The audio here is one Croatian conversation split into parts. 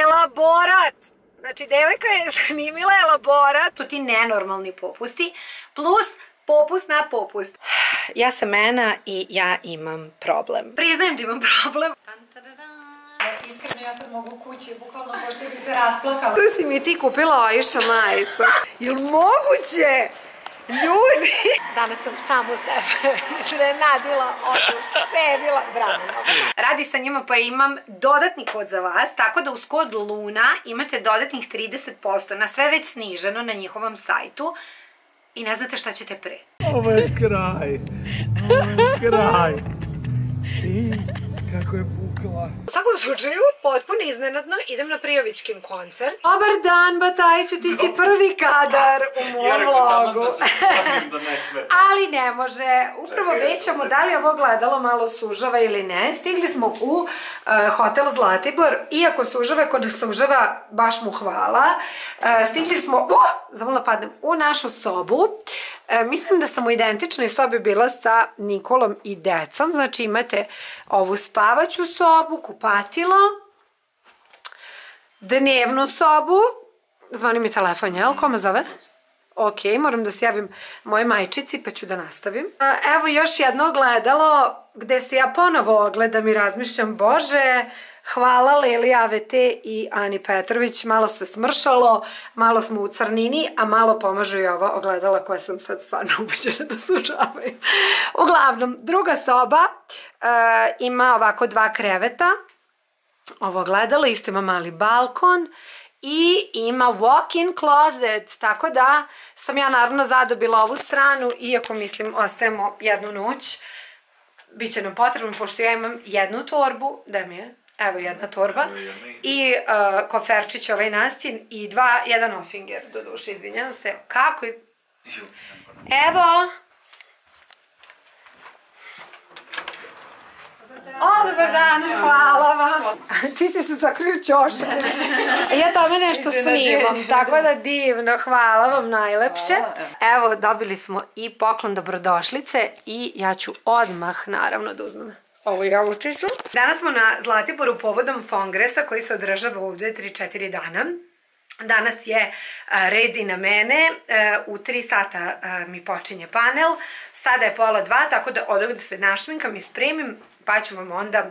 elaborat. Znači, devojka je zanimila elaborat. To ti nenormalni popusti, plus popust na popust. Ja sam Ena i ja imam problem. Priznajem da imam problem. Iskreno, ja sad mogu kući, bukvalno pošto bi se rasplakala. Tu si mi ti kupila Oiša majicu. Jel moguće? Ljudi! Danas sam samo sebe iznenadila, oduševila, bravo. Radi sa njima pa imam dodatni kod za vas, tako da uz kod Luna imate dodatnih 30% na sve već sniženo na njihovom sajtu i ne znate šta ćete pre. Ovo je kraj, ovo je kraj. I kako je pukla. U svakom slučaju, potpuno iznenadno, idem na Prijovićkin koncert. Dobar dan, Batajiću, ti si prvi kadar u mojom vlogu. Ali ne može, upravo većamo da li ovo gledalo malo sužava ili ne. Stigli smo u hotel Zlatibor, iako sužava, kod sužava, baš mu hvala. Stigli smo, zamala padnem, u našu sobu. Mislim da sam u identičnoj sobi bila sa Nikolom i decom, znači imate ovu spavaću sobu, kupatilo, dnevnu sobu, zvoni mi telefon, jel, ko me zove? Ok, moram da se javim moje majčici pa ću da nastavim. Evo još jedno ogledalo gde se ja ponovo ogledam i razmišljam, bože, hvala Leli, AVT i Ani Petrović, malo se smršalo, malo smo u crnini, a malo pomažu i ova ogledala koja sam sad stvarno ubeđena da sužavaju. Uglavnom, druga soba ima ovako dva kreveta, ovo ogledalo, isto ima mali balkon i ima walk-in closet, tako da sam ja naravno zadobila ovu stranu, iako mislim ostajemo jednu noć, bit će nam potrebno, pošto ja imam jednu torbu, da mi je... Evo jedna torba i koferčić ovaj nastin i jedan ofinger, do duše, izvinjam se. Kako je? Evo! O, dobar dan, hvala vam! Ti si se zakriju ćošak. Ja tome nešto snimam, tako da divno, hvala vam najlepše. Evo, dobili smo i poklon dobrodošlice i ja ću odmah, naravno, da uzmem. Ovo ja učiću. Danas smo na Zlatiboru povodom kongresa koji se održava ovdje 3-4 dana. Danas je red i na mene. U 3 sata mi počinje panel. Sada je pola 2, tako da odavde se našminkam i spremim, pa ću vam onda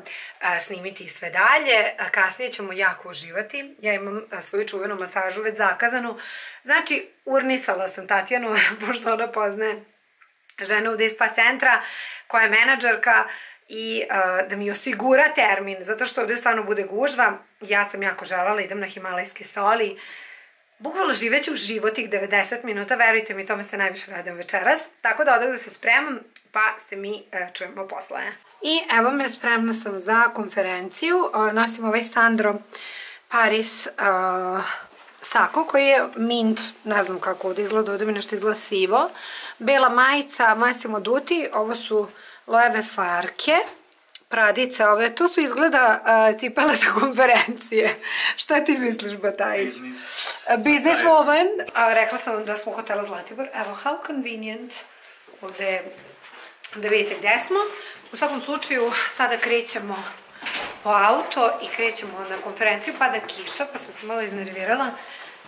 snimiti i sve dalje. Kasnije ćemo jako uživati. Ja imam svoju čuvenu masažu već zakazanu. Znači, urnisala sam Tatjanu, pošto ona poznaje ženu ovdje iz spa centra, koja je menadžerka, i da mi osigura termin, zato što ovdje stvarno bude gužva. Ja sam jako željela, idem na himalajski soli, bukvalno živeću život tih 90 minuta, verujte mi, tome se najviše radim večeras, tako da odakle se spremam, pa se mi čujemo posle. I evo me, spremna sam za konferenciju, nosim ovaj Sandro Paris sako koji je mint, ne znam kako ovdje izgleda, ovdje mi nešto izgleda sivo, bela majica, Massimo Dutti, ovo su Lojeve farke, pradice ove, to su izgleda cipele za konferencije. Šta ti misliš, Batajić? Business woman. Rekla sam vam da smo u hotelu Zlatibor. Evo, how convenient. Ovdje da vidite gdje smo. U svakom slučaju, sada krećemo po auto i krećemo na konferenciju. Pada kiša, pa sam se malo iznervirala,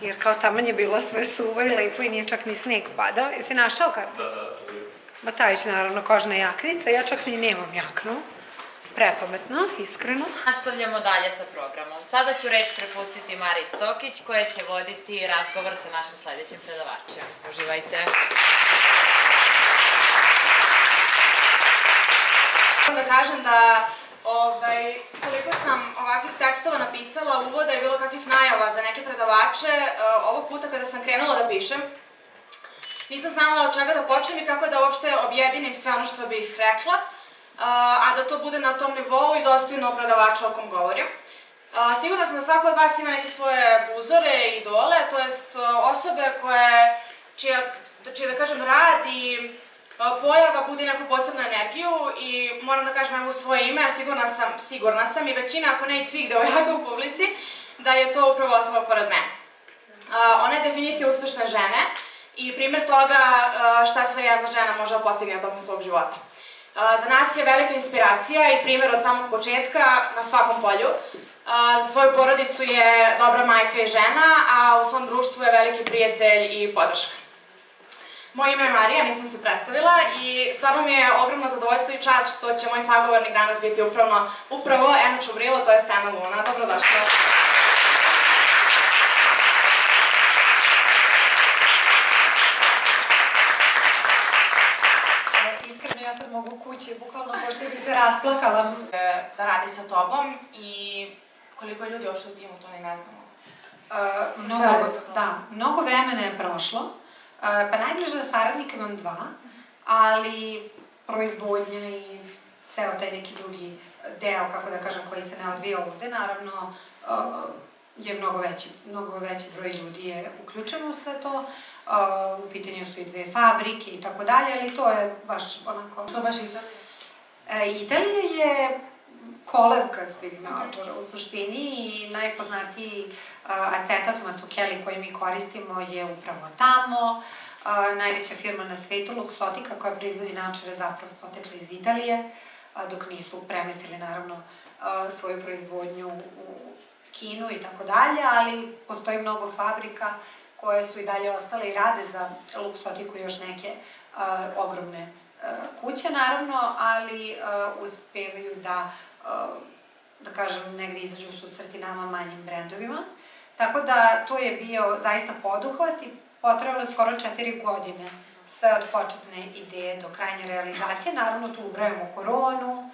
jer kao taman je bilo sve suvo i lepo i nije čak ni sneg padao. Jesi našao kartu? Da. Batajić, naravno, kožna jaknica, ja čak ni nemam jaknu, prepametno, iskreno. Nastavljamo dalje sa programom. Sada ću reč prepustiti Mariji Stokić, koja će voditi razgovor sa našim sljedećim predavačem. Uživajte. Moram da kažem da koliko sam ovakvih tekstova napisala, uvoda je bilo kakvih najava za neke predavače. Ovog puta kada sam krenula da pišem, nisam znala od čega da počnem i kako da uopšte objedinim sve ono što bih rekla, a da to bude na tom nivou i dostojno predavača o kom govorim. Sigurno sam da svako od vas ima neke svoje uzore i idole, to jest osobe čije, da kažem, rad i pojava bude neku posebnu energiju i moram da kažem u svoje ime, sigurna sam i većina, ako ne i svih devojaka u publici, da je to upravo osoba pored mene. Ona je definicija uspešne žene i primjer toga šta sve jedna žena može postigne tokom svog života. Za nas je velika inspiracija i primjer od samog početka na svakom polju. Za svoju porodicu je dobra majka I žena, a u svom društvu je veliki prijatelj I podrška. Moje ime je Marija, nisam se predstavila I stvarno mi je ogromno zadovoljstvo I čast što će moj sagovornik danas biti upravo Ena Čubrilo, to je Ena Luna. Dobrodošla. Iskreno, ja sad mogu kući, bukvalno pošto bih se rasplakala. Da radi sa tobom I koliko je ljudi uopšte u timu, to ni ne znamo. Mnogo vremena je prošlo. Pa najbliže da saradnika imam dva, ali proizvodnja I ceo taj neki drugi deo, kako da kažem, koji se ne odvija ovde, naravno je mnogo veći broj ljudi je uključeno u sve to, u pitanju su I dve fabrike I tako dalje, ali to je baš onako... To baš Italija? Italija je kolevka svih naočara u suštini I najpoznatiji acetat Mazzucchelli koji mi koristimo je upravo tamo. Najveća firma na svetu, Luxottica, koja proizvodi naočare zapravo potekla iz Italije, dok nisu premestili naravno svoju proizvodnju u Kinu I tako dalje, ali postoji mnogo fabrika koje su I dalje ostale I rade za Luxotticu još neke ogromne kuće naravno, ali uspevaju da kažem, negde izađu u susret I nama manjim brendovima. Tako da to je bio zaista poduhvat I potrebalo skoro 4 godine. Sve od početne ideje do krajnje realizacije. Naravno tu ubrajamo koronu,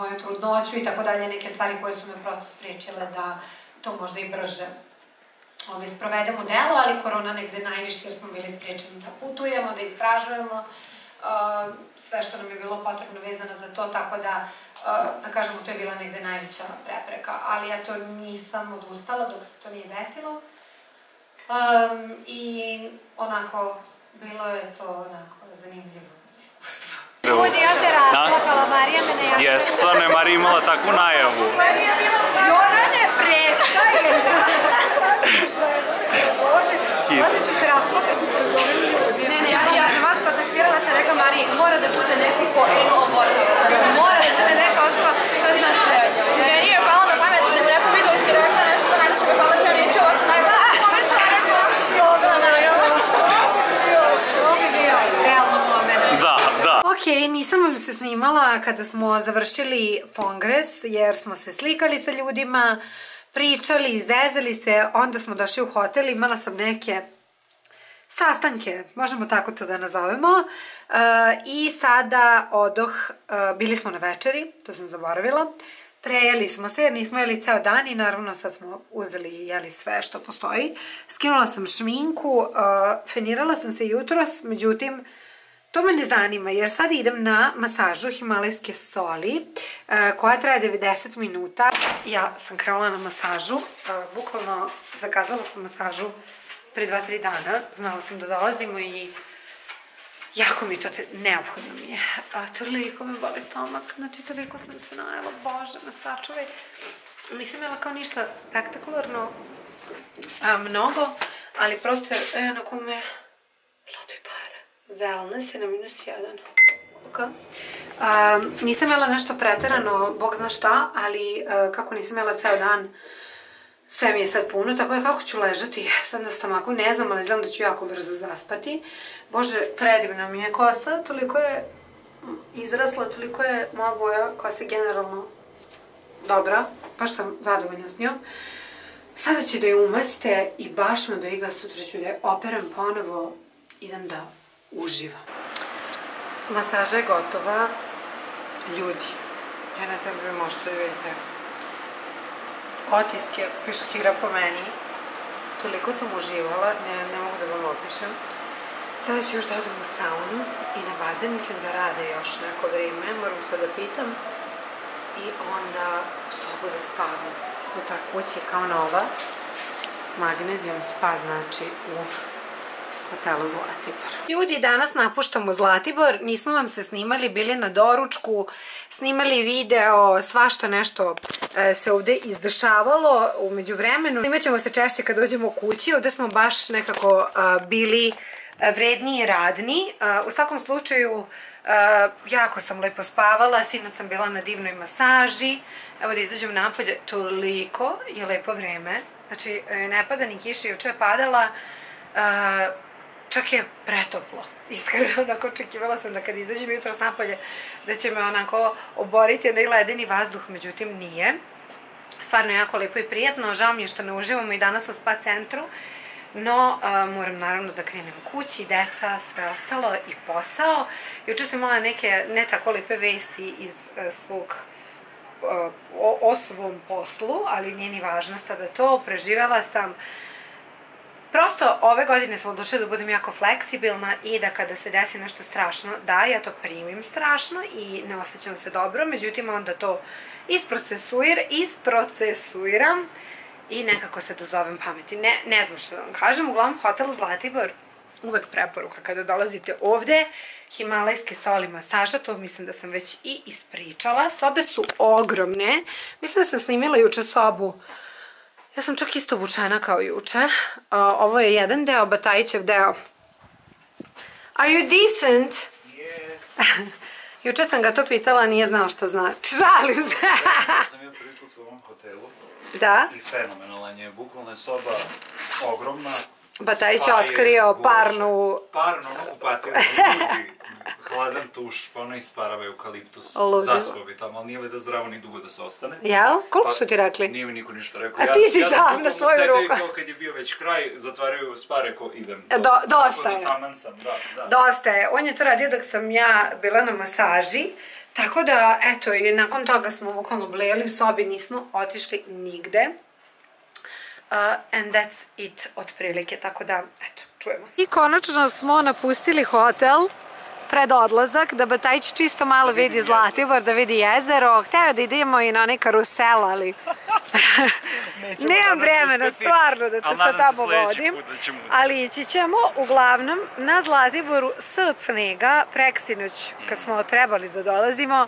moju trudnoću I tako dalje, neke stvari koje su me prosto sprečile da to možda I brže sprovedem u delu, ali korona negde najviše jer smo bili sprečeni da putujemo, da istražujemo. Sve što nam je bilo potrebno vezano za to, tako da, da kažemo, to je bila negde najveća prepreka. Ali ja to nisam odustala dok se to nije desilo. I onako, bilo je to onako zanimljivo iskustvo. Ljudi, ja se rasplakala, Marija me najavila. Jeste, stvarno je Marija imala takvu najavu. I ona ne prestaje. Onda ću se rasplakati pred ovim ljudima. Ne, ja sam vas kontaktirala, sam rekla Mariji, mora da bude neki ko Enu obožava. Znači, mora da bude neka osoba koja zna sve o njemu. Meni je palo na pamet, da mi neko video si rekla nešto, najviše mi je palo cijeli čovjek, najbolje sam ove stvarno. Dobro, najbolje. To bi bio realno moment. Da. Ok, nisam vam se snimala kada smo završili kongres, jer smo se slikali sa ljudima, pričali, izvezali se, onda smo došli u hotel, imala sam neke sastanke, možemo tako to da nazovemo, I sada bili smo na večeri, to sam zaboravila, prejeli smo se jer nismo jeli ceo dan I naravno sad smo uzeli I jeli sve što postoji, skinula sam šminku, fenirala sam se jutros, međutim, To me ne zanima jer sad idem na masažu himalajske soli koja traje 90 minuta. Ja sam krenula na masažu, bukvalno zakazala sam masažu pre 2-3 dana, znala sam da dolazimo I jako mi je to neophodno mi je. Toliko me boli stomak, znači toliko sam se najela, bože me sačuvaj. Nisam jela kao ništa spektakularno mnogo, ali prosto je onako me lobi para. Wellness je na -1. Nisam jela nešto preterano, bog zna šta, ali kako nisam jela ceo dan, sve mi je sad puno, tako da kako ću ležati sad na stomaku, ne znam, ali znam da ću jako brzo zaspati. Bože, predivna mi je kosa, toliko je izrasla, toliko je moja boja kose generalno dobra, baš sam zadovoljna s njom. Sada ću da je umaste I baš me briga, sutra ću da je operam ponovo, idem da uživam. Masaža je gotova. Ljudi, ja ne znam da vi možete da vidite. Otisk je peškira po meni. Toliko sam uživala, ne mogu da vam opišem. Sada ću još da odem u saunu I na bazen, mislim da rade još neko vreme, moram sve da pitam. I onda u sobu da spavam. Sutra kući kao nova. Magnezijom spa znači u... hotelu Zlatibor. Ljudi, danas napuštamo Zlatibor, nismo vam se snimali, bili na doručku, snimali video, svašta nešto se ovde izdešavalo u međuvremenu. Snimat ćemo se češće kad dođemo kući, ovde smo baš nekako bili vredni I radni. U svakom slučaju Jako sam lepo spavala, sinoć sam bila na divnoj masaži. Evo da izađem napolje, toliko je lepo vreme. Znači, ne pada ni kiša, juče je padala, čak je pretoplo. Iskreno, onako očekivala sam da kad izađem jutro s napolje, da će me onako oboriti onaj ledeni vazduh, međutim nije. Stvarno jako lepo i prijatno, žao mi je što ne uživamo i danas u spa centru. No, moram naravno da krenem kući, deca, sve ostalo i posao. Juče sam imala neke ne tako lepe vesti iz svog o svom poslu, ali nije ni važno sada to, preživjela sam. Prosto ove godine sam odlučila da budem jako fleksibilna i da kada se desi nešto strašno, da, ja to primim strašno i ne osjećam se dobro, međutim onda to isprocesuiram i nekako se dozovem pameti. Ne znam što da vam kažem, uglavnom hotel Zlatibor, uvek preporuka kada dolazite ovde, himalajske soli masaža, to mislim da sam već i ispričala. Sobe su ogromne, mislim da sam snimila juče sobu, ja sam čak isto obučena kao juče. Ovo je jedan deo, Batajićev deo. Are you decent? Yes. Juče sam ga to pitala, nije znao što znači. Žalim se. Ja sam joj prvi put u ovom hotelu. Da. I fenomenalan je, bukvalno je soba ogromna. Batajić je otkrio parnu... Parnu, ono kupatilo, ljudi, hladan tuš, pa ono isparava eukaliptus, zaspovi tamo, ali nije li da zdravo ni dugo da se ostane. Jel? Koliko su ti rekli? Nije mi niko ništa rekao. A ti si sam na svoju ruku. Ja sam kao kad je bio već kraj, zatvaraju spa, rekao idem. Dosta je. Dosta je. On je to radio dok sam ja bila na masaži. Tako da, eto, i nakon toga smo vokalno blejali u sobi, nismo otišli nigde. And that's it, otprilike, tako da, eto, čujemo se. I konačno smo napustili hotel pred odlazak, da Batajić čisto malo vidi Zlatibor, da vidi jezero. Hteo da idemo i na onaj karusel, ali... Nemam vremena, stvarno, da te sa tamo vodim. Ali ići ćemo, uglavnom, na Zlatiboru s od snega. Preksinoć, kad smo trebali da dolazimo,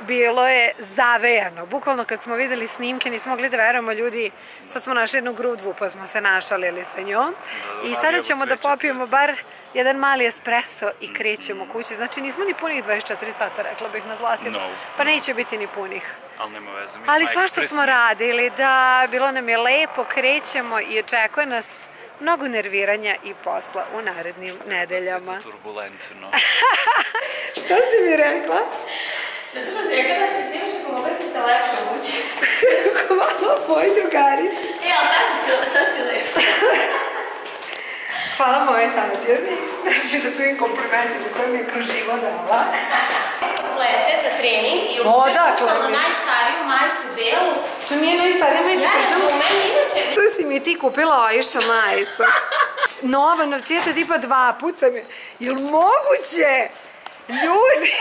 bilo je zavejano. Bukvalno, kad smo videli snimke, nismo mogli da verujemo ljudi. Sad smo našli jednu grudvu, pa smo se našalili sa njom. I sada ćemo da popijemo bar jedan mali espresso i krećemo kući. Znači, nismo ni punih 24 sata, rekla bih, na Zlatiboru. Pa neće biti ni punih. Ali nema veze. Ali svašta smo radili, da, bilo nam je lepo, krećemo i očekuje nas mnogo nerviranja i posla u narednim nedeljama. Što je turbulentno. Što si mi rekla? Zato što si rekla da ćeš snimaš ako mogla si se lepše obući. Ako malo poji drugarici. E, ali sad si lepo. Hvala moje Tatjani, znači na svojim komplimentima koje mi je kroz život dala. Plete za trening i upravo na najstariju majicu belu. To nije najstarija majica, pa što umem inače. To si mi ti kupila Oiša majica. Nova, novcijeta tipa 2 put sam je. Jel moguće? Ljudi!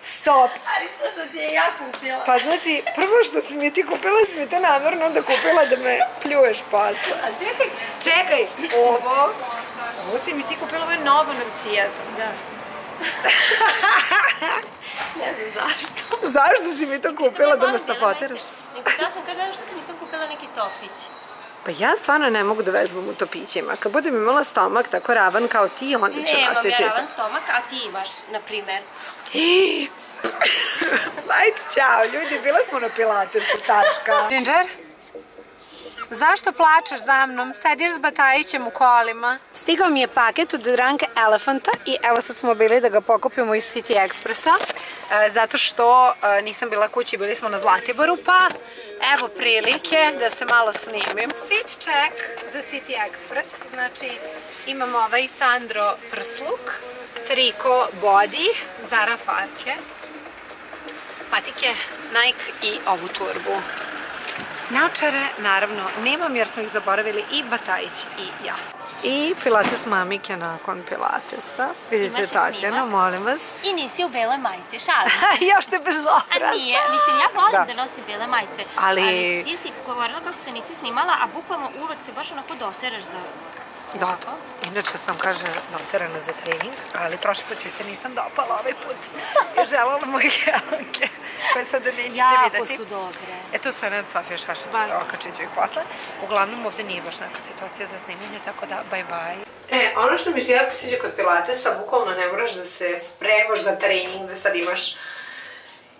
Stop! Ali što sam ti je ja kupila? Pa znači, prvo što si mi ti kupila, si mi to namerno onda kupila da me pljuješ posla. A čekaj! Čekaj! Ovo si mi ti kupila, ovo je novo novcijeta. Da. Ne znam zašto. Zašto si mi to kupila da me snapoteraš? Nego da sam kada što ti nisam kupila neki topić. Pa ja stvarno ne mogu da vežbam u topićima. Kad budem imala stomak tako ravan kao ti, onda ću rastiti. Nemam ja ravan stomak, a ti imaš, na primer. Ajde, čao ljudi, bila smo na Pilatesu, tačka. Ginger, zašto plačeš za mnom? Sediš s Batajićem u kolima. Stigao mi je paket od Pink Elephanta i evo sad smo bili da ga pokupimo iz City Expressa. Zato što nisam bila kući, bili smo na Zlatiboru, pa evo prilike da se malo snimim. Fit check za City Express, znači imam ovaj Sandro prsluk, triko body, Zara farke, patike, Nike i ovu turbu. Naočare, naravno, nemam jer smo ih zaboravili i Batajić i ja. I Pilates mamik je nakon Pilatesa. Vidite Tatjana, molim vas. I nisi u bele majice, šalim. Još te bez obrazna. A nije, mislim ja volim da nosim bele majice. Ali ti si govorila kako se nisi snimala, a bukvalno uvek se baš onako doteraš za... Doto. Inače sam, kaže, doterana za trening, ali prošli put joj se nisam dopala ovaj put. Jer želala moje gelanke, koje sada nećete vidjeti. Jako su dobre. Eto sam nad Sofija Šašić, okačit ću ih posle. Uglavnom ovde nije baš neka situacija za snimanje, tako da bye bye. Ono što mi se jako sviđa kod pilatesa, bukvalno ne moraš da se spremaš za trening, da sad imaš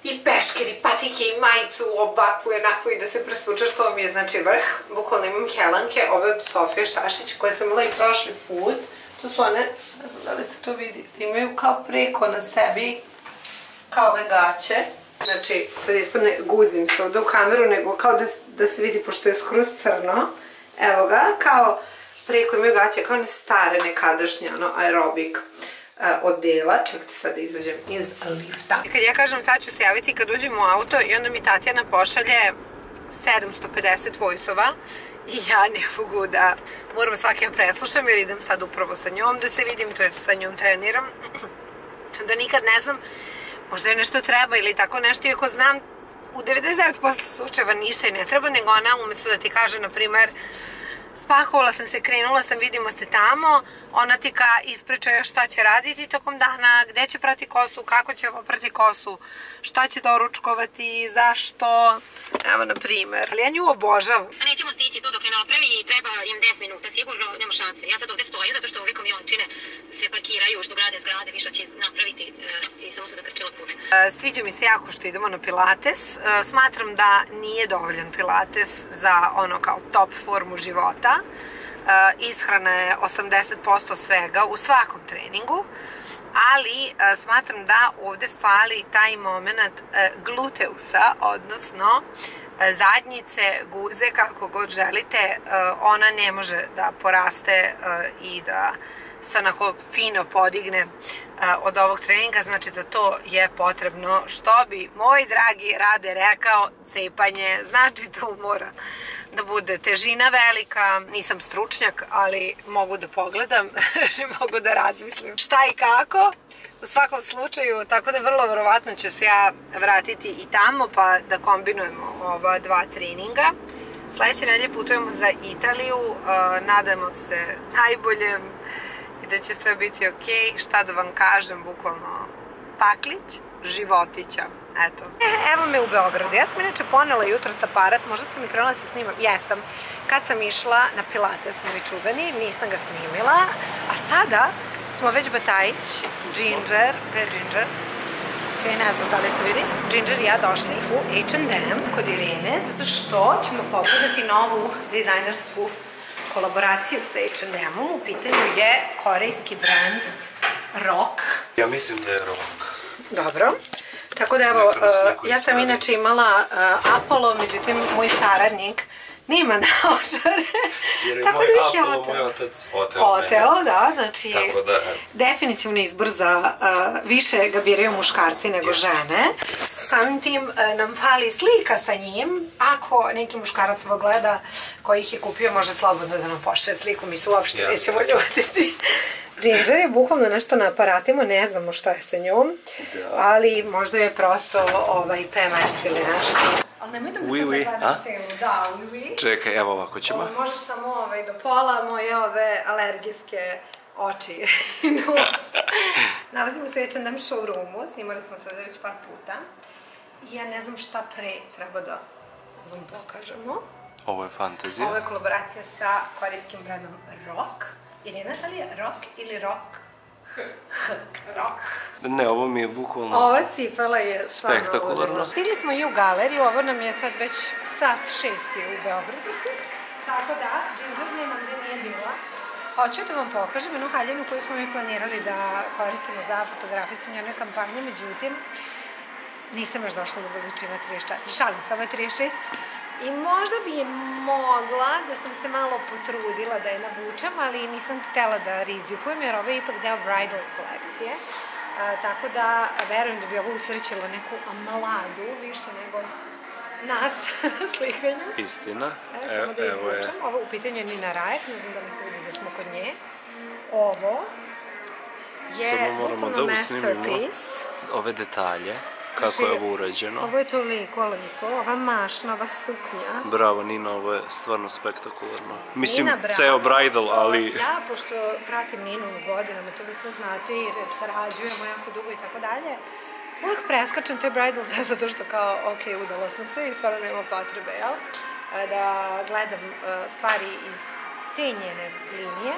i peškir, i patike, i majicu, ovakvu i onakvu, i da se presučaš, to mi je znači vrh. Bukvalno imam helanke, ove od Sofije Šašić, koje sam imala i prošli put. To su one, ne znam da li se to vidi, imaju kao preko na sebi, kao ove gaće. Znači, sad ispadne, guzim se ovde u kameru, nego kao da se vidi, pošto je skroz crno. Evo ga, kao preko imaju gaće, kao one stare, nekadašnje, ono, aerobik odela. Čekajte sad da izađem iz lifta. Kad ja kažem sad ću se javiti kad uđem u auto i onda mi Tatjana pošalje 750 voice-ova i ja ne mogu da moram svaki preslušam jer idem sad upravo sa njom da se vidim, to je sa njom treniram, da nikad ne znam, možda je nešto treba ili tako nešto, iako znam u 99% slučajeva ništa i ne treba, nego ona umesto da ti kaže, na primer, spakovala sam se, krenula sam, vidimo se tamo, ona ti ispriča šta će raditi tokom dana, gde će prati kosu, kako će oprati kosu, šta će doručkovati, zašto, evo na primer. Ali ja nju obožavam. A nećemo stići tu dok ne napravi i treba im 10 minuta, sigurno nema šanse. Ja sad ovde stojim zato što ovi kamiončine se parkiraju, što grade zgrade, više će napraviti i samo su zakrčila put. Sviđa mi se jako što idemo na pilates. Smatram da nije dovoljan pilates za ono kao top formu života. Ishrana je 80% svega u svakom treningu, ali smatram da ovde fali taj moment gluteusa, odnosno zadnjice, guze, kako god želite, ona ne može da poraste i da se onako fino podigne od ovog treninga, znači za to je potrebno, što bi moj dragi Rade rekao, cepanje, znači tu mora da bude težina velika. Nisam stručnjak, ali mogu da pogledam, mogu da razmislim šta i kako, u svakom slučaju, tako da vrlo verovatno ću se ja vratiti i tamo pa da kombinujemo ova dva treninga. Sledeće nedelje putujemo za Italiju, nadamo se najboljem i da će sve biti ok, šta da vam kažem, bukvalno paklić životića. Eto. Evo me u Beogradu. Ja sam inače ponela jutro sa aparat, možda sam mi krenula da se snimam. Jesam. Kad sam išla na pilates, moj čuveni, nisam ga snimila. A sada smo već Batajić, Ginger, gde je Ginger? I ne znam da li se vidi. Ginger i ja došli u H&M kod Irene, zato što ćemo pogledati novu dizajnersku kolaboraciju sa H&M-om. U pitanju je korejski brand Rokh. Ja mislim da je Rokh. Dobro. Tako da evo, ja sam inače imala Apollo, međutim moj saradnik nema naočare, tako da ih je oteo. Jer je moj otac oteo, da, znači definitivno izbor za više ga biraju muškarci nego žene. Samim tim nam fali slika sa njim, ako neki muškarac ovo gleda koji ih je kupio, može slobodno da nam pošalje sliku, mi se uopšte nećemo ljutiti. Ginger je bukvalno nešto na aparatima, ne znamo šta je sa njom, ali možda je prosto PMS ili nešto. Ali nemoj da mi sada gledaš celu, da, uiui. Čekaj, evo ovako ćemo. Možeš samo do pola moje ove alergijske oči i nos. Nalazimo se u H&M showroomu, snimali smo se već par puta. I ja ne znam šta pre treba da vam pokažemo. Ovo je fantazija. Ovo je kolaboracija sa korejskim brandom Rokh. Irena, ali je Rokh ili Rokh? Rokh. Ne, ovo mi je bukvalno... Ova cipela je stvarno... Spektakularno. Stigli smo i u galeriju, ovo nam je sad već sat 6 u Beogradu. Tako da, Ginger nema gde nije bila. Hoću da vam pokažem jednu haljinu koju smo mi planirali da koristimo za fotografisanje jedne kampanje, međutim, nisam još došla do veličina 34. Šalim se, ovo je 36. I možda bi je mogla, da sam se malo potrudila da je navučam, ali nisam htela da rizikujem, jer ovo je ipak deo bridal kolekcije. Tako da verujem da bi ovo usrećilo neku mladu, više nego nas na slikanju. Istina. Samo da izvučem. Ovo u pitanju je Nina Rajk, ne znam da li se vidi da smo kod nje. Ovo je bukvalno masterpiece. Ove detalje. Kako je ovo urađeno? Ovo je toliko lijepo, ova mašna, ova suknja. Bravo Nina, ovo je stvarno spektakularno. Mislim, ceo bridal, ali... Ja, pošto pratim Ninu godinama, to vi sve znate, jer sarađujemo jako dugo i tako dalje, uvijek preskačem te bridal da je zato što kao, ok, udala sam se i stvarno nema potrebe, jel? Da gledam stvari iz te njene linije.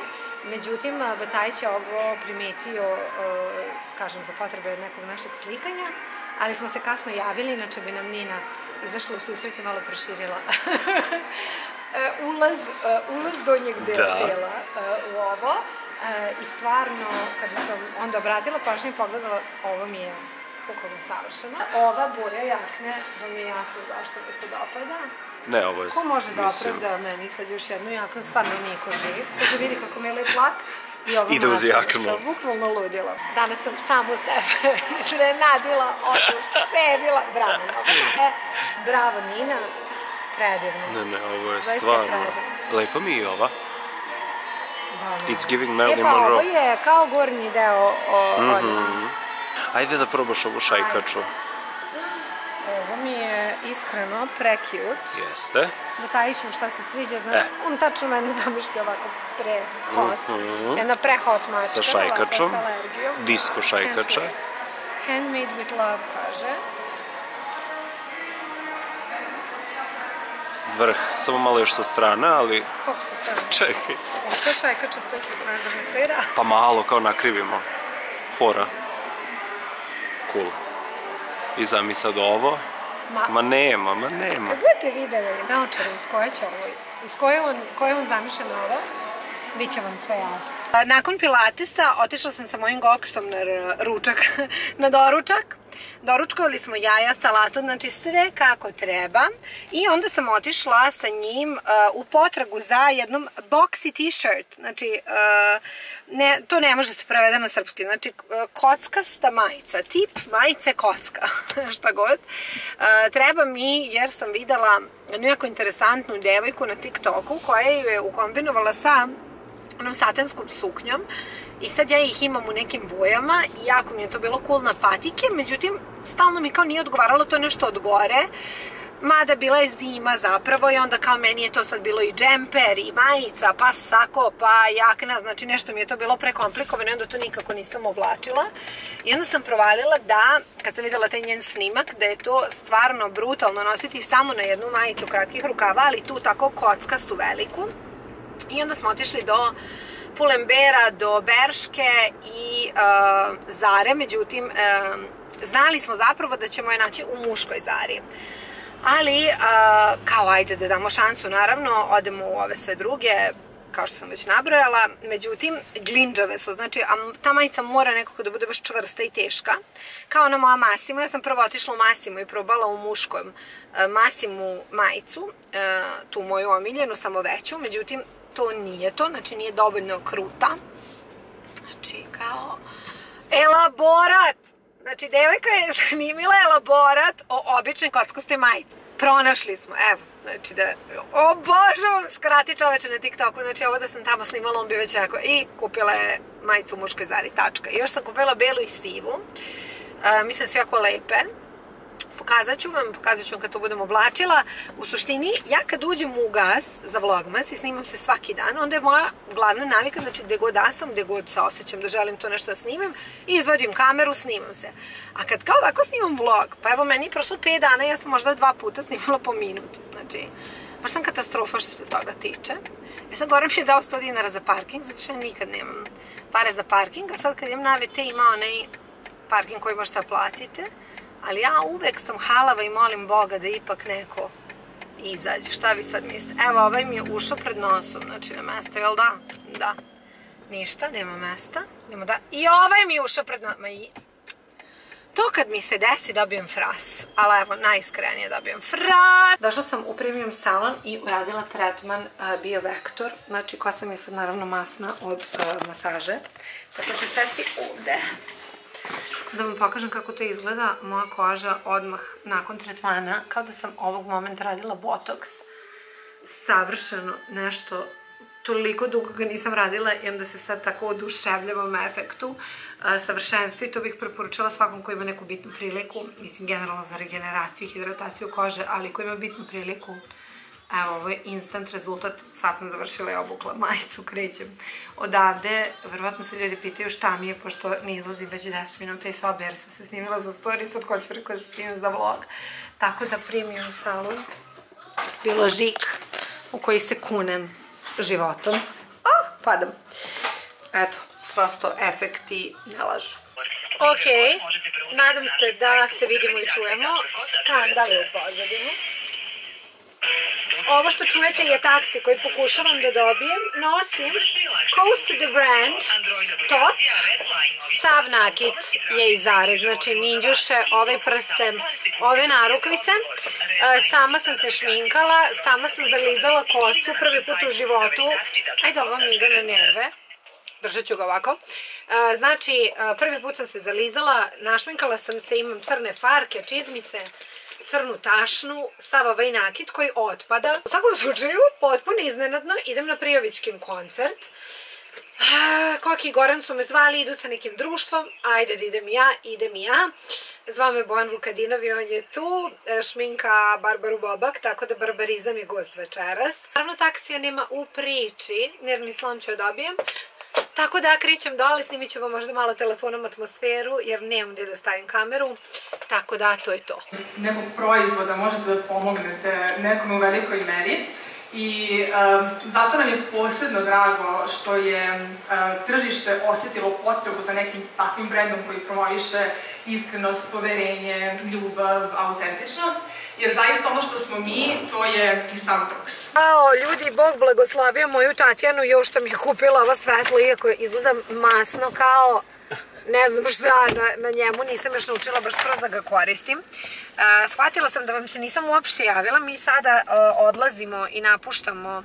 Međutim, Bataj je ovo primetio, kažem, za potrebe nekog našeg slikanja, ali smo se kasno javili, inače bi nam Nina izašla u susret i malo proširila ulaz donjeg dela u ovo. I stvarno, kada sam onda obratila pažnju i pogledala, ovo mi je bukvalno savršeno. Ova boja jakne, da mi je jasno zašto mi se dopada. Ne, ovo je... Ko može da opravda meni sad još jednu jaknu, stvarno niko živ. Kaže, vidi kako mi je lep lak. Ide uz jaknu. Bukvalno ludila. Danas sam samo sebe iznenadila, oduševila. Bravo, bravo Nina. Predivno. Ne, ovo je stvarno. Lepa mi je i ova. It's giving Marilyn Monroe. E pa, ovo je kao gornji deo odmah. Ajde da probaš ovu šajkaču. Ovo mi je iskreno pre-cute. Jeste. Batajiću šta se sviđa, znam, on tačno mene zamišlja ovako pre-hot. Jedna pre-hot mačka. Sa šajkačom. Disko šajkača. Handmade with love, kaže. Vrh, samo malo još sa strane, ali... Kako sa strane? Čekaj. Ovo je šajkača stoji sa strane, da ne stoji rad. Pa malo, kao nakrivimo. Fora. Cool. I znam i sad ovo. Ma nema. Kad budete videli naočare uz koje je on zamišljen ovo, bit će vam sve jasno. Nakon Pilatesa otišla sam sa mojim goksom na ručak, na doručak. Doručkovali smo jaja, salatu, znači sve kako treba. I onda sam otišla sa njim u potragu za jednom boxy t-shirt. Znači, to ne može se prevede na srpski. Znači, kockasta majica. Tip majice kocka. Šta god. Treba mi, jer sam videla jednu jako interesantnu devojku na TikToku koja ju je ukombinovala sa onom satenskom suknjom. I sad ja ih imam u nekim bojama i jako mi je to bilo cool na patike, međutim, stalno mi kao nije odgovaralo to nešto od gore, mada bila je zima zapravo i onda kao meni je to sad bilo i džemper, i majica, pa sako, pa jakna, znači nešto mi je to bilo prekomplikovano i onda to nikako nisam oblačila. I onda sam provalila da, kad sam videla taj njen snimak, da je to stvarno brutalno nositi samo na jednu majicu kratkih rukava, ali tu tako kockastu veliku. I onda smo otišli do Pulembera, do Berške i Zare, međutim, znali smo zapravo da ćemo je naći u muškoj Zari. Ali, kao ajde da damo šansu, naravno, odemo u ove sve druge, kao što sam već nabrojala, međutim, glinđave su, znači, ta majica mora nekako da bude baš čvrsta i teška. Kao ona moja Massimo, ja sam prvo otišla u Massimo i probala u muškom Massimu majicu, tu moju omiljenu, samo veću, međutim, to nije to, znači nije dovoljno kruta, znači kao elaborat, znači devojka je snimila elaborat o običnoj kockaste majici. Pronašli smo, evo, znači da, o bože, skrati čoveče na TikToku, znači ovo da sam tamo snimala, on bi već rekao, i kupila je majicu u muškoj Zari, tačka. I još sam kupila belu i sivu, mislim da su jako lepe. Pokazat ću vam kad to budem oblačila. U suštini, ja kad uđem u gas za vlogmas i snimam se svaki dan, onda je moja glavna navika, znači gde god da sam, gde god se osjećam da želim to nešto da snimam, i izvodim kameru, snimam se. A kad kao ovako snimam vlog, pa evo meni je prošlo 5 dana, ja sam možda 2 puta snimala po minut. Znači, baš sam katastrofa što se toga tiče. Ja sam gore mi je dao 100 dinara za parking, zato što ja nikad nemam pare za parking, a sad kad idem na AVT ima onaj parking koji možete platiti. Ali ja uvek sam halava i molim Boga da ipak neko izađe. Šta vi sad mislite? Evo, ovaj mi je ušao pred nosom, znači na mesto, jel da? Da. Ništa, nema mesta. I ovaj mi je ušao pred nosom. To kad mi se desi dobijem fras. Ali evo, najiskrenije dobijem fras. Došla sam u premium salon i uradila tretman biovektor. Znači, kosa mi je sad naravno masna od masaže. Tako ću sesti ovde. Da vam pokažem kako to izgleda, moja koža odmah nakon tretmana, kao da sam ovog momenta radila botoks. Savršeno nešto, toliko dugo ga nisam radila i onda se sad tako oduševljavam efektu, savršenstvu, i to bih preporučila svakom koji ima neku bitnu priliku, mislim generalno za regeneraciju i hidrataciju kože, ali koji ima bitnu priliku. Evo, ovo je instant rezultat, sad sam završila i obukla majicu, krećem odavde, verovatno se ljudi pitaju šta mi je, pošto ne izlazim već 10 minuta iz sobe, jer sam se snimila za story, sad hoću rekao da se snimim za vlog, tako da premium salon, bilo žik u koji se kunem životom, padam. Eto, prosto efekti ne lažu. Ok, nadam se da se vidimo i čujemo. Skandal je u pozadini. Ovo što čujete je taksi koji pokušavam da dobijem. Nosim Coast the Brand top, sav nakit je i zarez, znači minđuše, ovaj prsten, ove narukvice. Sama sam se šminkala, sama sam zalizala kosu prvi put u životu. Ajde, ovo mi ide na nerve. Držat ću ga ovako. Znači, prvi put sam se zalizala, našminkala sam se, imam crne farke, čizmice, crnu tašnu, sav ovaj nakit koji otpada. U svakom slučaju, potpuno iznenadno, idem na Prijovićkin koncert. Koki i Goran su me zvali, idu sa nekim društvom, ajde da idem i ja. Zvao me Bojan Vukadinović, on je tu, šminka Barbaru Bobak, tako da barbarizam je gost večeras. Naravno, taksija nema u priči, jer ni slam ću dobijem. Tako da krećem dole, snimit ću vam možda malo telefonom atmosferu, jer nemam gdje da stavim kameru, tako da to je to. Nekog proizvoda možete da pomognete nekom u velikoj meri i zato nam je posebno drago što je tržište osjetilo potrebu za nekim takvim brendom koji promoviše iskrenost, poverenje, ljubav, autentičnost. Jer zaista ono što smo mi, to je i Sandrox. Ao, ljudi, Bog blagoslavio moju Tatjanu, još što mi je kupila ovo svetlo, iako izgleda masno kao, ne znam šta, na njemu nisam još naučila baš skroz da ga koristim. Shvatila sam da vam se nisam uopšte javila, mi sada odlazimo i napuštamo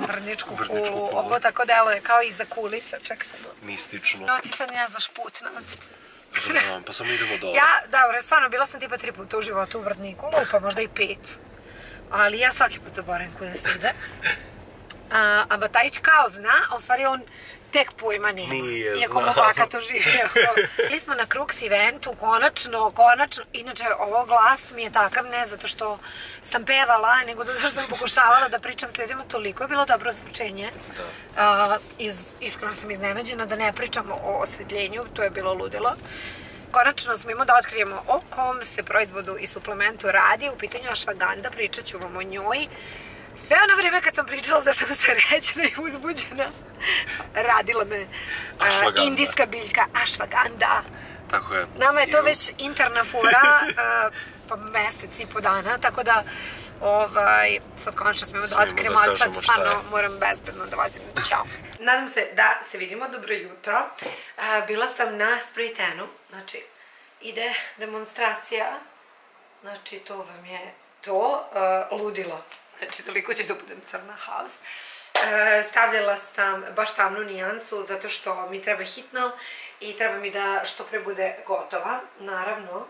Vrnjačku Hulu, ovo tako deluje kao iza kulisa, ček sad. Mistično. No, ti sad ne znaš put nazad. Pa samo idemo dole. Ja, dobro, stvarno, bila sam tipa 3 puta u životu u Vrtniku, pa možda i 5. Ali ja svaki put zaboravim kuda se ide. A Batajić kao zna, a u stvari on tek pojma nije. Iako mu baka to živio. Bili smo na Crux eventu, konačno. Inače, ovo glas mi je takav, ne zato što sam pevala, nego zato što sam pokušavala da pričam s ljudima. Toliko je bilo dobro zvučenje. Iskreno sam iznenađena da ne pričam o osvetljenju, to je bilo ludilo. Konačno smo imali da otkrijemo o kom se proizvodu i suplementu radi. U pitanju ashwagandha, pričat ću vam o njoj. Sve ono vrijeme kad sam pričala da sam srećna i uzbuđena, radila me indijska biljka ashwagandha. Tako je. Nama je to već interna fora, pa mesec i po dana, tako da sad konačno smo da otkrijemo, ali sad stvarno moram bezbedno da vozim. Ćao. Nadam se da se vidimo, dobro jutro. Bila sam na spray tanu, znači ide demonstracija, znači to vam je to, ludilo. Znači, toliko će da budem crna haos. Stavljala sam baš tamnu nijansu, zato što mi treba hitno i treba mi da što pre bude gotova. Naravno,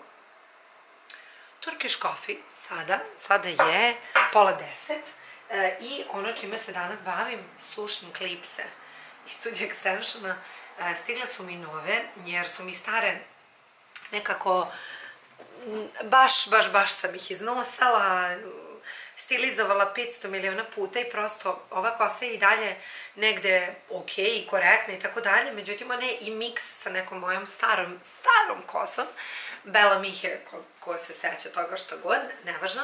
Turkish coffee sada je 9:30 i ono čime se danas bavim, sušim klipse iz studija Extensiona. Stigle su mi nove, jer su mi stare nekako, baš sam ih iznosala, stilizovala 500 miliona puta i prosto ova kosa je i dalje negde ok i korektna i tako dalje, međutim ona je i miks sa nekom mojom starom kosom. Bela mi je, ko se seća toga što god, nevažno.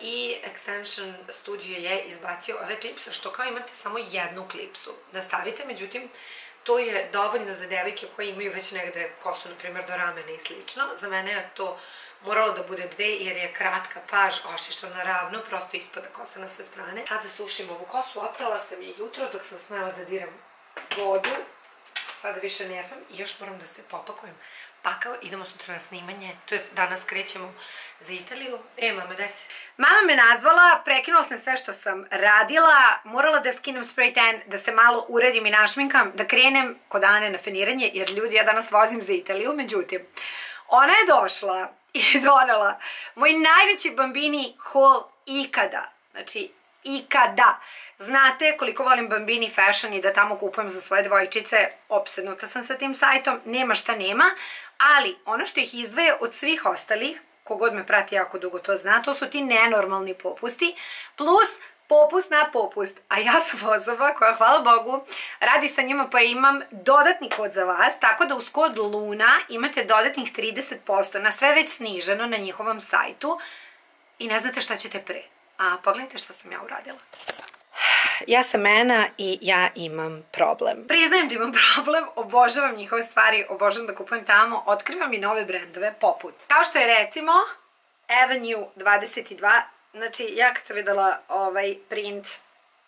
I Extension Studio je izbacio ove klipse, što kao imate samo jednu klipsu da stavite, međutim to je dovoljno za devojke koje imaju već negde kosu, na primjer, do ramena i slično. Za mene je to moralo da bude 2, jer je kratka paž ošišana ravno, prosto ispada kosa na sve strane. Sada sušim ovu kosu, oprala sam je jutro dok sam smela da diram vodu. Sada više ne sam i još moram da se popakujem. Pakao, idemo sutra na snimanje, to je danas krećemo za Italiju. Mama, daj se. Mama me nazvala, prekinula sam sve što sam radila, morala da skinem spray tan, da se malo uredim i našminkam, da krenem kod Ane na feniranje, jer ljudi, ja danas vozim za Italiju, međutim, ona je došla i donela moj najveći Bambini haul ikada, znači ikada. Znate koliko volim Bambini Fashion i da tamo kupujem za svoje dvojčice, opsednuta sam sa tim sajtom, nema šta nema, ali ono što ih izdvaja od svih ostalih, kogod me prati jako dugo to zna, to su ti nenormalni popusti, plus popust na popust, a ja sam osoba koja, hvala Bogu, radi sa njima, pa imam dodatni kod za vas, tako da uz kod Luna imate dodatnih 30% na sve već sniženo na njihovom sajtu i ne znate šta ćete pre. A pogledajte što sam ja uradila. ja sam Ena i ja imam problem. Priznajem da imam problem, obožavam njihove stvari, obožavam da kupujem tamo, otkrivam i nove brendove poput. Kao što je recimo Avenue 22.0, znači ja kad sam videla ovaj print,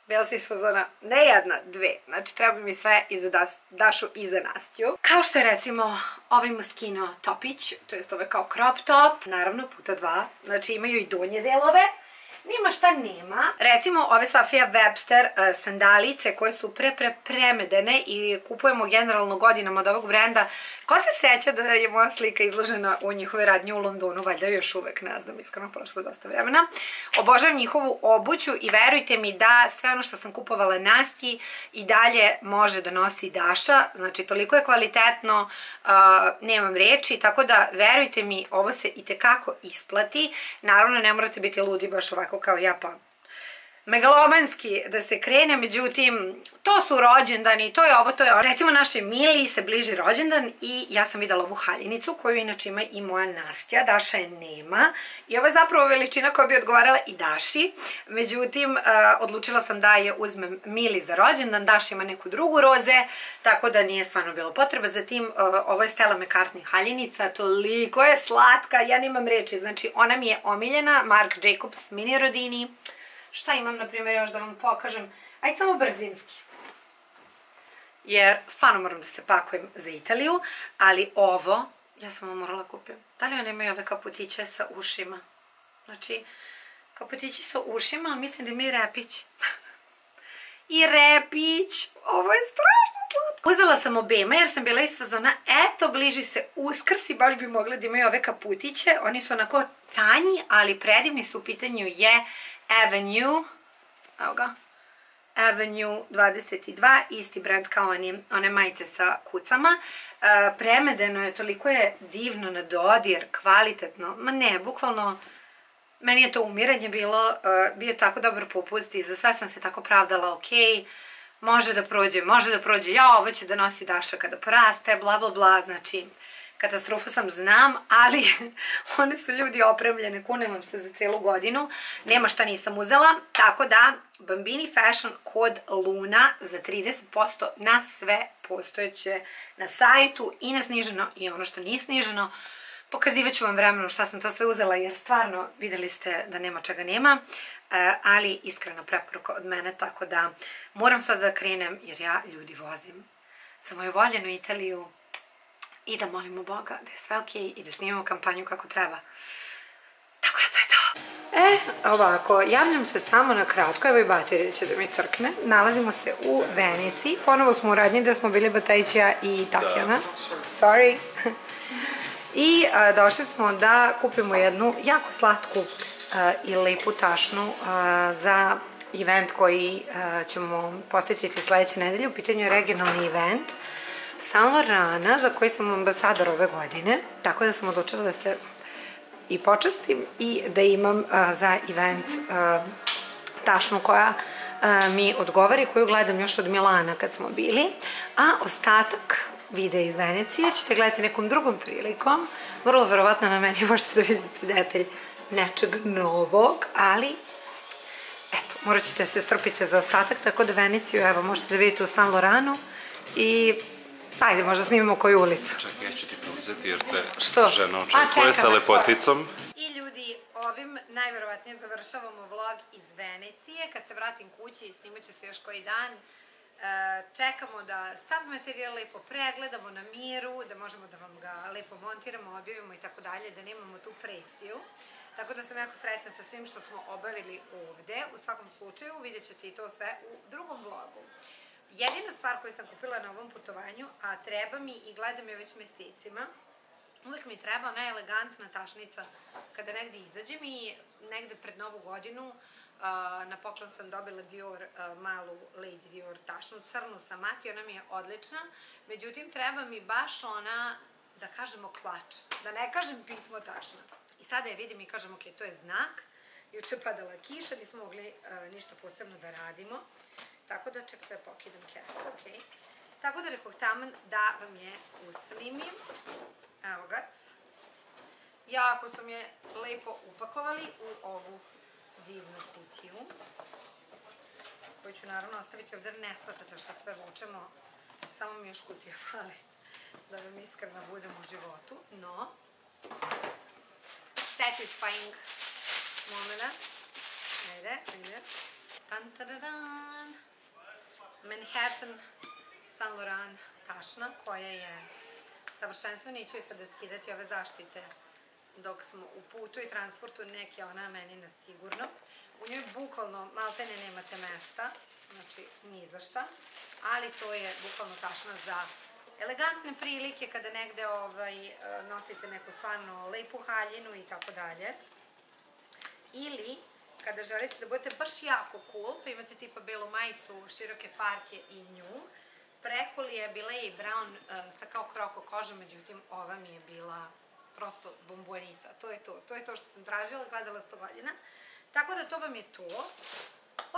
bila sam iz fazona, ne jedna, dve, znači treba mi sve i za Dašu i za Nastiju. Kao što je recimo ovaj maskino topić, to je ovaj kao crop top, naravno puta dva, znači imaju i donje delove. Nima šta nema. Recimo ove Sofia Webster sandalice koje su premedene i kupujemo generalno godinama od ovog brenda. Ko se seća da je moja slika izložena u njihove radnje u Londonu, valjda još uvek, ne znam, iskreno prošlo dosta vremena. Obožavam njihovu obuću i verujte mi da sve ono što sam kupovala Nastiji i dalje može da nosi Daša. Znači toliko je kvalitetno, nemam reči, tako da verujte mi ovo se itekako isplati. Naravno ne morate biti ludi baš ovako kao ja pa megalomanski da se krene, međutim to su rođendani, to je ovo, to je ovo. Recimo naše Mili se bliži rođendan i ja sam videla ovu haljinicu koju inače ima i moja Nastija, Daša je nema i ovo je zapravo veličina koja bi odgovarala i Daši, međutim odlučila sam da je uzmem Mili za rođendan, Daša ima neku drugu roze, tako da nije stvarno bilo potreba. Zatim ovo je Stella McCartney haljinica, toliko je slatka, ja nemam reči, znači ona mi je omiljena, Marc Jacobs mini rodini. Šta imam, na primjer, još da vam pokažem? Ajde samo brzinski. Jer stvarno moram da se pakujem za Italiju, ali ovo, ja sam ovo morala kupim. Da li one imaju ove kaputiće sa ušima? Znači, kaputići sa ušima, ali mislim da imaju repić. I repić! Ovo je strašno slatko! Uzela sam obema jer sam bila iz fazona, eto, bliži se Uskrs i baš bi mogla da imaju ove kaputiće. Oni su onako tanji, ali predivni su, u pitanju je Avenue, evo ga, Avenue 22, isti brand kao one majice sa kucama. Premedeno je, toliko je divno na dodir, kvalitetno, ma ne, bukvalno, meni je to umiranje bilo, bio tako dobar popust i za sve sam se tako pravdala, ok, može da prođe, ja, ovo će da nosi Daša kada poraste, bla bla bla, znači, katastrofu sam znam, ali one su ljudi opremljene, kune vam se za celu godinu, nema šta nisam uzela, tako da Bambini Fashion kod Luna za 30% na sve postojeće na sajtu i na sniženo i ono što nije sniženo. Pokazivat ću vam vremenom šta sam to sve uzela jer stvarno videli ste da nema čega nema, ali iskrena preporuka od mene, tako da moram sad da krenem jer ja ljudi vozim za moju voljenu Italiju. I da molimo Boga da je sve ok i da snimamo kampanju kako treba. Tako da to je to. Ovako, javljam se samo na kratko, evo i baterija će da mi crkne. Nalazimo se u Veneciji, ponovo smo u radnji da smo bili Batejića i Tatjana. Sorry. I došli smo da kupimo jednu jako slatku i lepu tašnu za event koji ćemo posjetiti sledeće nedelje. U pitanju je regionalni event San Lorana, za koji sam ambasador ove godine, tako da sam odlučila da se i počastim i da imam za event tašnu koja mi odgovara i koju gledam još od Milana kad smo bili, a ostatak videa iz Venecije ćete gledati nekom drugom prilikom, vrlo verovatno na meni možete da vidite detalj nečeg novog, ali eto, morat ćete da se strpite za ostatak, tako da Veneciju, evo, možete da vidite u San Loranu i ajde, možda snimimo koju ulicu. Čak, ja ću ti preuzeti jer te žena očekuje sa lepoticom. I ljudi, ovim najverovatnije završavamo vlog iz Venecije. Kad se vratim kući, snimat ću se još koji dan. Čekamo da sav materijal lepo pregledamo na miru, da možemo da vam ga lepo montiramo, objavimo i tako dalje, da nemamo tu presiju. Tako da sam jako srećna sa svim što smo obavili ovde. U svakom slučaju vidjet ćete i to sve u drugom vlogu. Jedina stvar koju sam kupila na ovom putovanju, a treba mi i gledam je već mesecima, uvijek mi treba ona elegantna tašnica kada negde izađem i negde pred Novu godinu na poklon sam dobila Dior, malu Lady Dior tašnu, crnu sa mati, ona mi je odlična, međutim treba mi baš ona, da kažemo klač, da ne kažem pismo tašna. I sada je vidim i kažem ok, to je znak, juče je padala kiša, nismo mogli ništa posebno da radimo. Tako da čekaj da pokidam kesu, ok. Tako da rekoh taman da vam je uslimim. Evo ga. Jako sam je lepo upakovali u ovu divnu kutiju. Koju ću naravno ostaviti ovdje, ne shvatate što sve vučemo, samo mi još kutija fali, da vam iskreno budem u životu, no, satisfying moment, ajde, ajde, tantaradan, Manhattan Saint Laurent tašna koja je savršenstvo, neću i sada skidati ove zaštite dok smo u putu i transportu, nek je ona meni na sigurno. U njoj bukvalno maltene nemate mesta, znači ni za šta, ali to je bukvalno tašna za elegantne prilike kada negde nosite neku stvarno lepu haljinu i tako dalje. Ili kada želite da budete baš jako cool, pa imate tipa belu majicu, široke farke i nju. Preko li je bila i brown sa kao kroko koža, međutim ova mi je bila prosto bombonica. To je to, to je to što sam tražila, gledala 100 godina. Tako da to vam je to.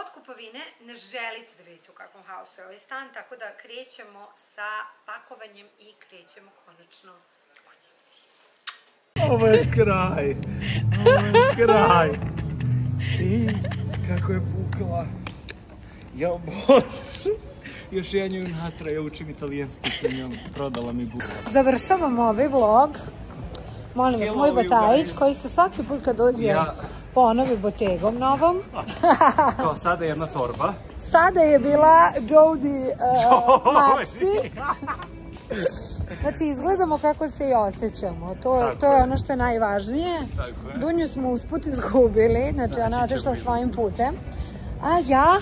Od kupovine ne želite da vidite u kakvom hausu je ovaj stan, tako da krećemo sa pakovanjem i krećemo konačno kućici. Ovo je kraj, ovo je kraj. I kako je pukla. Ja božu. Još ja nju natra, ja učim italijanski sa njom, prodala mi gugu. Završavamo ovaj vlog. Molim vas, moj Botajić koji se svaki put kad dođe ponovi botegom novom. Kao sada jedna torba. Sada je bila Jody Maxi. Znači, izgledamo kako se i osjećamo. To je ono što je najvažnije. Dunju smo usput izgubili, znači ona otišla svojim putem. A ja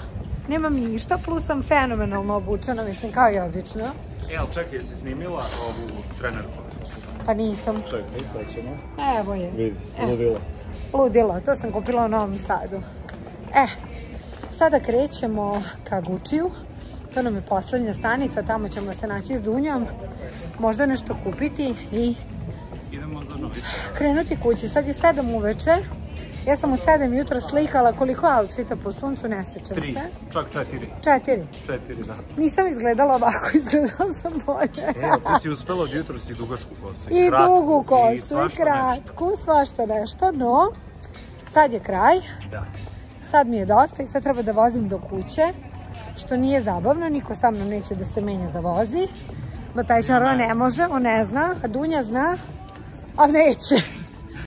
nemam ništa, plus sam fenomenalno obučena, mislim, kao i obično. E, ali čekaj, jesi snimila ovu trenerku? Pa nisam. Čekaj, sad ćemo. Evo je. Vidi, ludila. Ludila, to sam kupila u Novom Sadu. E, sada krećemo ka Gučiju. To nam je poslednja stanica, tamo ćemo se naći s Dunjom. Možda nešto kupiti i... Idemo za Novi Sad. Krenuti kući. Sad je 7 uveče. Ja sam u 7 jutro slikala koliko outfita po suncu, ne sećam se. 4. 4, da. Nisam izgledala ovako, izgledala sam bolje. Evo, ti si uspela od jutro si dugašku kosu. I dugu kosu, i kratku, svašta nešto, no, sad je kraj. Da. Sad mi je dosta i sad treba da vozim do kuće, što nije zabavno, niko sa mnom neće da se menja da vozi. Batajčarova ne može, on ne zna, a Dunja zna, a neće.